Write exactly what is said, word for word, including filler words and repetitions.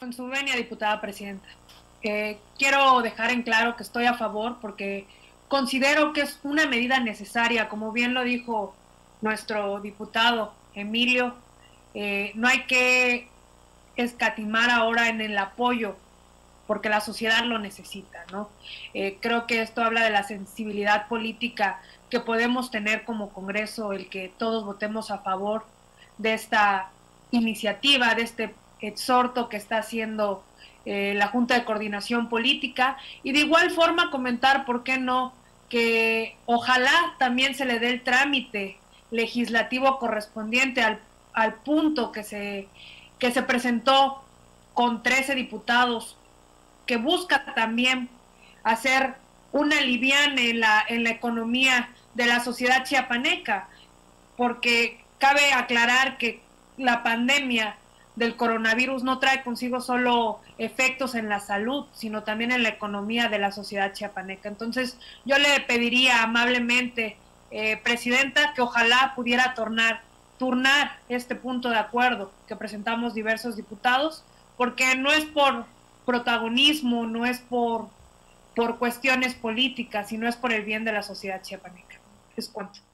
en su venia, diputada presidenta. Eh, quiero dejar en claro que estoy a favor porque considero que es una medida necesaria, como bien lo dijo nuestro diputado Emilio. Eh, no hay que escatimar ahora en el apoyo porque la sociedad lo necesita, ¿no? Eh, creo que esto habla de la sensibilidad política que podemos tener como Congreso, el que todos votemos a favor de esta iniciativa, de este exhorto que está haciendo eh, la Junta de Coordinación Política, y de igual forma comentar, ¿por qué no?, que ojalá también se le dé el trámite legislativo correspondiente al, al punto que se, que se presentó con trece diputados, que busca también hacer un aliviane en la, en la economía de la sociedad chiapaneca, porque cabe aclarar que la pandemia del coronavirus no trae consigo solo efectos en la salud, sino también en la economía de la sociedad chiapaneca. Entonces, yo le pediría amablemente, eh, presidenta, que ojalá pudiera tornar, turnar este punto de acuerdo que presentamos diversos diputados, porque no es por protagonismo, no es por, por cuestiones políticas, sino es por el bien de la sociedad chiapaneca. Es cuanto.